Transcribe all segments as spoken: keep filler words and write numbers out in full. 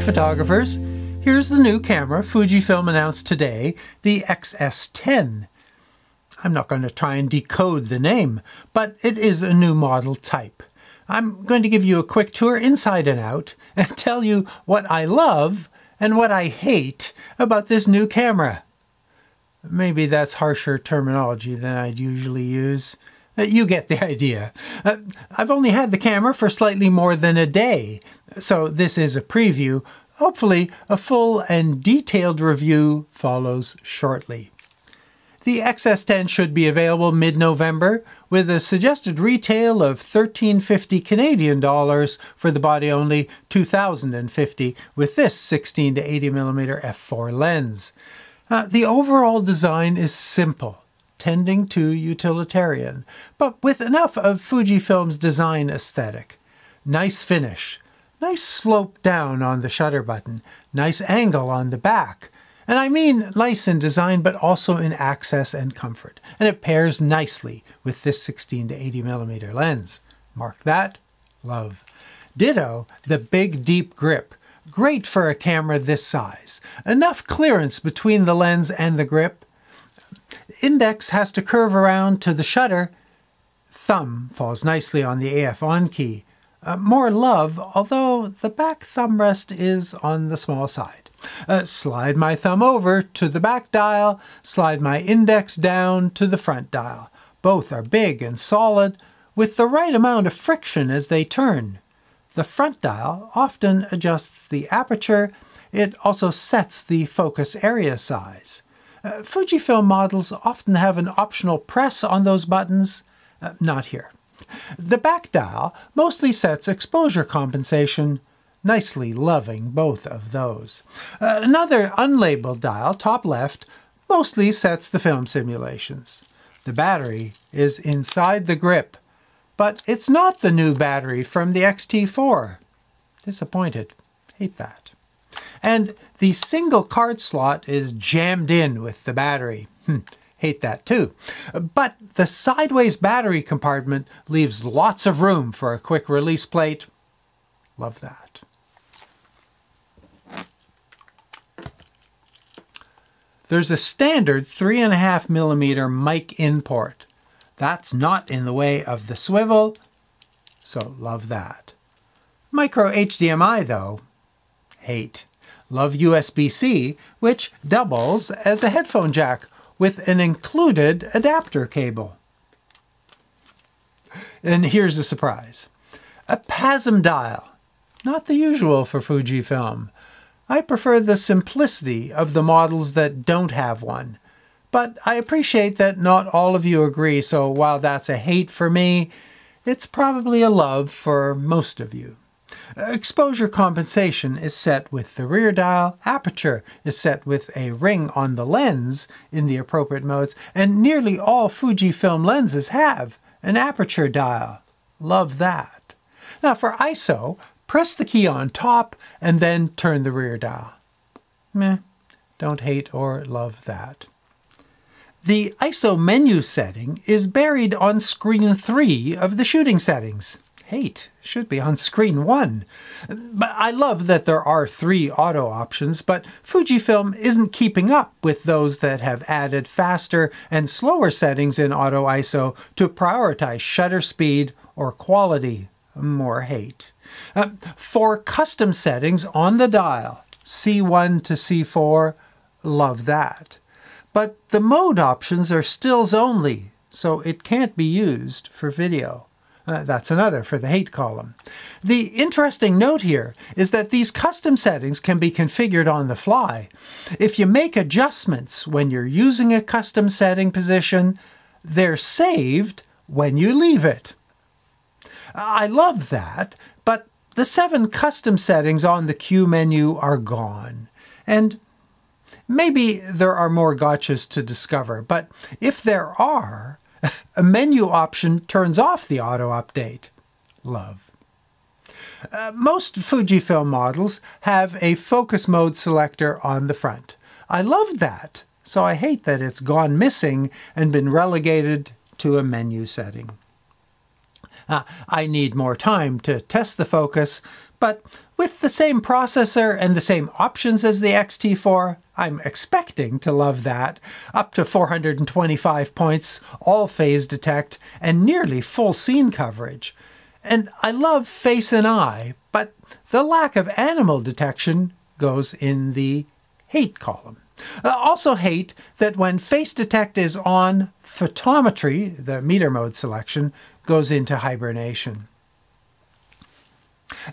Hey photographers, here's the new camera Fujifilm announced today, the X S ten. I'm not going to try and decode the name, but it is a new model type. I'm going to give you a quick tour inside and out and tell you what I love and what I hate about this new camera. Maybe that's harsher terminology than I'd usually use. You get the idea. Uh, I've only had the camera for slightly more than a day, so this is a preview. Hopefully, a full and detailed review follows shortly. The X S ten should be available mid-November with a suggested retail of thirteen fifty Canadian dollars for the body only, two thousand fifty with this sixteen to eighty millimeter f four lens. Uh, the overall design is simple, tending to utilitarian, but with enough of Fujifilm's design aesthetic. Nice finish, nice slope down on the shutter button, nice angle on the back, and I mean nice in design but also in access and comfort, and it pairs nicely with this sixteen to eighty millimeter lens. Mark that, love. Ditto the big deep grip, great for a camera this size. Enough clearance between the lens and the grip. Index has to curve around to the shutter. Thumb falls nicely on the A F on key. Uh, more love, although the back thumb rest is on the small side. Uh, slide my thumb over to the back dial, slide my index down to the front dial. Both are big and solid, with the right amount of friction as they turn. The front dial often adjusts the aperture. It also sets the focus area size. Uh, Fujifilm models often have an optional press on those buttons. Uh, not here. The back dial mostly sets exposure compensation. Nicely loving both of those. Uh, another unlabeled dial, top left, mostly sets the film simulations. The battery is inside the grip, but it's not the new battery from the X T four. Disappointed. Hate that. And the single card slot is jammed in with the battery. Hmm, hate that too. But the sideways battery compartment leaves lots of room for a quick release plate. Love that. There's a standard three and a half millimeter mic import. That's not in the way of the swivel, so love that. Micro H D M I though, hate. Love U S B C, which doubles as a headphone jack with an included adapter cable. And here's a surprise. A P A S M dial. Not the usual for Fujifilm. I prefer the simplicity of the models that don't have one. But I appreciate that not all of you agree, so while that's a hate for me, it's probably a love for most of you. Exposure compensation is set with the rear dial, aperture is set with a ring on the lens in the appropriate modes, and nearly all Fujifilm lenses have an aperture dial. Love that. Now for I S O, press the key on top and then turn the rear dial. Meh, don't hate or love that. The I S O menu setting is buried on screen three of the shooting settings. Hate, should be on screen one. But I love that there are three auto options, but Fujifilm isn't keeping up with those that have added faster and slower settings in auto I S O to prioritize shutter speed or quality. More hate. Uh, for custom settings on the dial, C one to C four, love that. But the mode options are stills only, so it can't be used for video. Uh, that's another for the hate column. The interesting note here is that these custom settings can be configured on the fly. If you make adjustments when you're using a custom setting position, they're saved when you leave it. I love that, but the seven custom settings on the Q menu are gone. And maybe there are more gotchas to discover, but if there are, a menu option turns off the auto-update. Love. Uh, most Fujifilm models have a focus mode selector on the front. I love that, so I hate that it's gone missing and been relegated to a menu setting. Uh, I need more time to test the focus, But with the same processor and the same options as the X T four, I'm expecting to love that. Up to four hundred twenty-five points, all phase detect, and nearly full scene coverage. And I love face and eye, but the lack of animal detection goes in the hate column. I also hate that when face detect is on, photometry, the meter mode selection, goes into hibernation.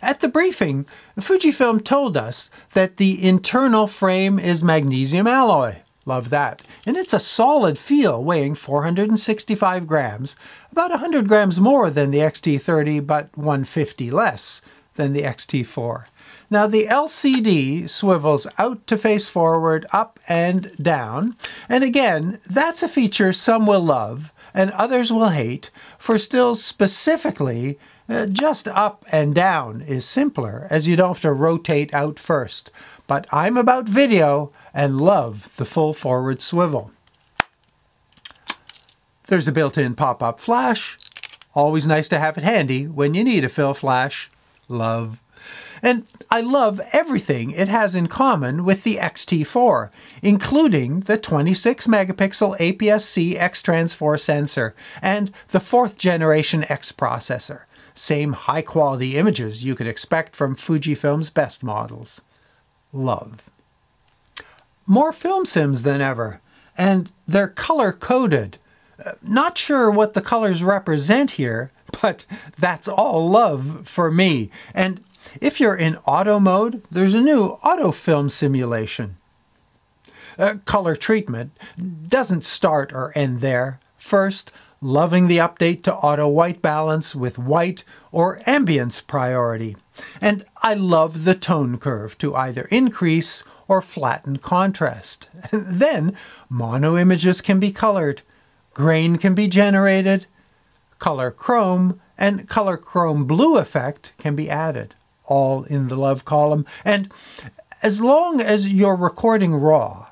At the briefing, Fujifilm told us that the internal frame is magnesium alloy. Love that. And it's a solid feel, weighing four hundred sixty-five grams, about one hundred grams more than the X T thirty, but one hundred fifty less than the X T four. Now the L C D swivels out to face forward, up and down. And again, that's a feature some will love and others will hate, for stills specifically, Uh, just up and down is simpler, as you don't have to rotate out first. But I'm about video and love the full forward swivel. There's a built-in pop-up flash. Always nice to have it handy when you need a fill flash. Love. And I love everything it has in common with the X T four, including the twenty-six megapixel A P S C X-Trans four sensor and the fourth generation X processor. Same high-quality images you could expect from Fujifilm's best models. Love. More film sims than ever, and they're color-coded. Uh, not sure what the colors represent here, but that's all love for me. And if you're in auto mode, there's a new auto film simulation. Uh, color treatment doesn't start or end there. First, loving the update to auto white balance with white or ambience priority. And I love the tone curve to either increase or flatten contrast. Then mono images can be colored, grain can be generated, color chrome and color chrome blue effect can be added, all in the love column. And as long as you're recording raw,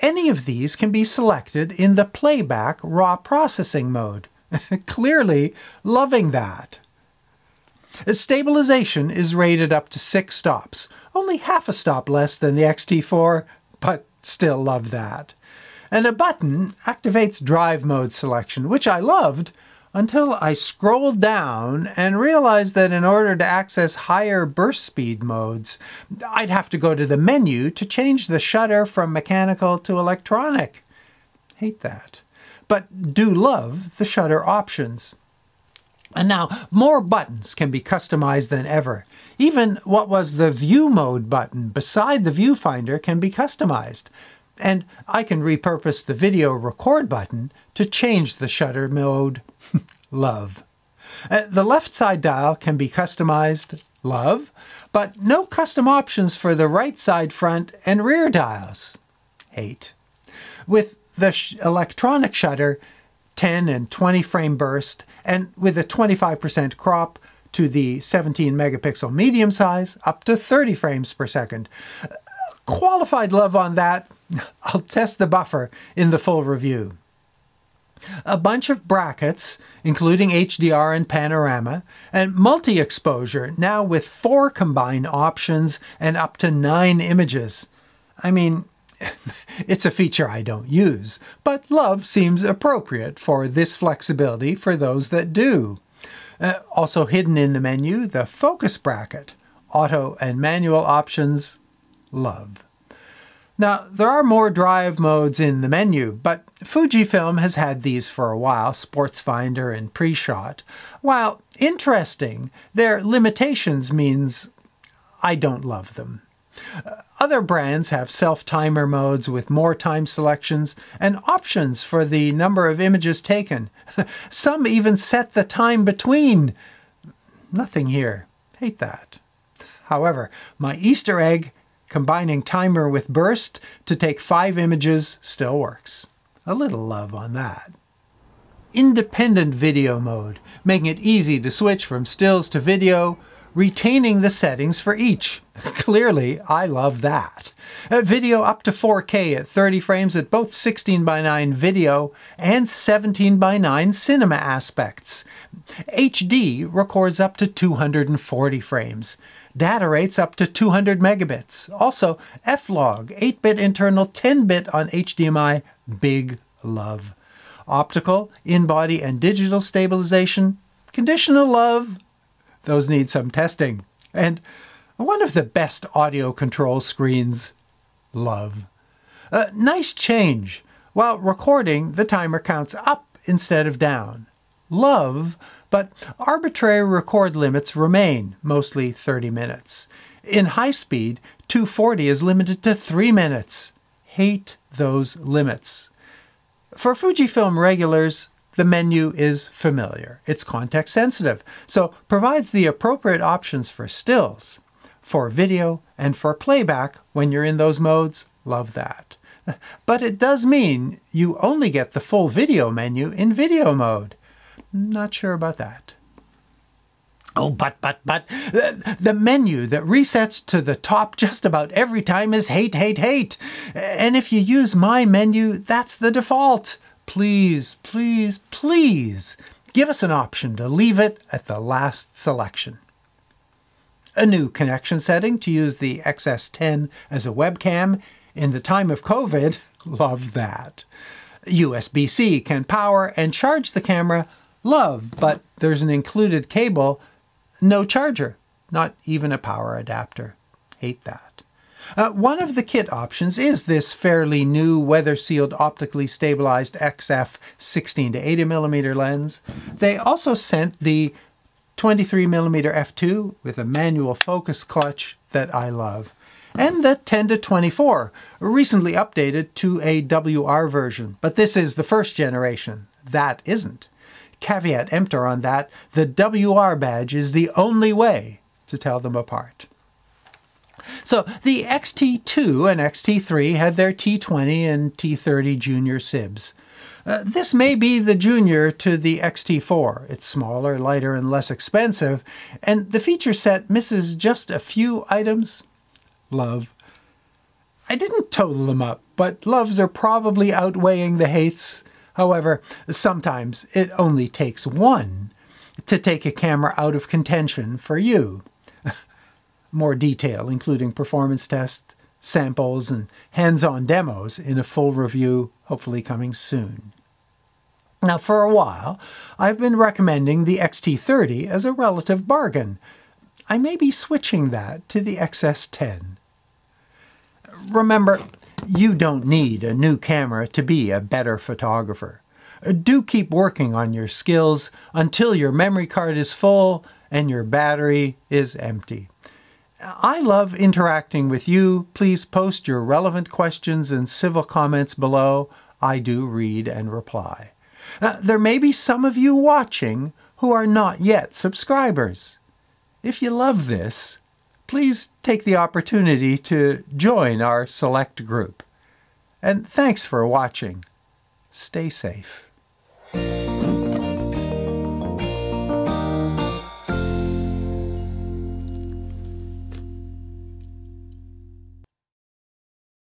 any of these can be selected in the playback raw processing mode. Clearly loving that. Stabilization is rated up to six stops, only half a stop less than the X T four, but still love that. And a button activates drive mode selection, which I loved until I scrolled down and realized that in order to access higher burst speed modes, I'd have to go to the menu to change the shutter from mechanical to electronic. Hate that. But do love the shutter options. And now, more buttons can be customized than ever. Even what was the view mode button beside the viewfinder can be customized. And I can repurpose the video record button to change the shutter mode. Love. Uh, the left side dial can be customized. Love. But no custom options for the right side front and rear dials. Hate. With the sh electronic shutter, ten and twenty frame burst, and with a twenty-five percent crop to the seventeen megapixel medium size, up to thirty frames per second. Uh, qualified love on that. I'll test the buffer in the full review. A bunch of brackets, including H D R and panorama, and multi-exposure, now with four combined options and up to nine images. I mean, it's a feature I don't use, but love seems appropriate for this flexibility for those that do. Uh, also hidden in the menu, the focus bracket, auto and manual options, love. Now, there are more drive modes in the menu, but Fujifilm has had these for a while, Sports Finder and Pre-Shot. While interesting, their limitations means I don't love them. Other brands have self-timer modes with more time selections and options for the number of images taken. Some even set the time between. Nothing here. Hate that. However, my Easter egg, combining timer with burst to take five images, still works. A little love on that. Independent video mode, making it easy to switch from stills to video, retaining the settings for each. Clearly, I love that. A video up to four K at thirty frames at both sixteen by nine video and seventeen by nine cinema aspects. H D records up to two hundred forty frames. data rates up to two hundred megabits. Also, F-Log, eight bit internal, ten bit on H D M I, big love. Optical, in-body, and digital stabilization, conditional love. Those need some testing. And one of the best audio control screens, love. A nice change. While recording, the timer counts up instead of down. Love, but arbitrary record limits remain, mostly thirty minutes. In high speed, two forty is limited to three minutes. Hate those limits. For Fujifilm regulars, the menu is familiar. It's context sensitive, so provides the appropriate options for stills, for video, and for playback when you're in those modes. Love that. But it does mean you only get the full video menu in video mode. Not sure about that. Oh, but, but, but, the menu that resets to the top just about every time is hate, hate, hate. And if you use my menu, that's the default. Please, please, please give us an option to leave it at the last selection. A new connection setting to use the X S ten as a webcam in the time of COVID. Love that. U S B C can power and charge the camera. Love, but there's an included cable, no charger, not even a power adapter. Hate that. Uh, one of the kit options is this fairly new weather-sealed optically stabilized X F sixteen to eighty millimeter lens. They also sent the twenty-three millimeter f two with a manual focus clutch that I love, and the ten to twenty-four, recently updated to a W R version, but this is the first generation. That isn't. Caveat emptor on that, the W R badge is the only way to tell them apart. So the X T two and X T three had their T twenty and T thirty junior S I Bs. Uh, this may be the junior to the X T four. It's smaller, lighter, and less expensive, and the feature set misses just a few items. Love. I didn't total them up, but loves are probably outweighing the hates. However, sometimes it only takes one to take a camera out of contention for you. More detail, including performance tests, samples, and hands-on demos in a full review, hopefully coming soon. Now, for a while, I've been recommending the X T thirty as a relative bargain. I may be switching that to the X S ten. Remember, you don't need a new camera to be a better photographer. Do keep working on your skills until your memory card is full and your battery is empty. I love interacting with you. Please post your relevant questions and civil comments below. I do read and reply. Uh, there may be some of you watching who are not yet subscribers. If you love this, please take the opportunity to join our select group. And thanks for watching. Stay safe.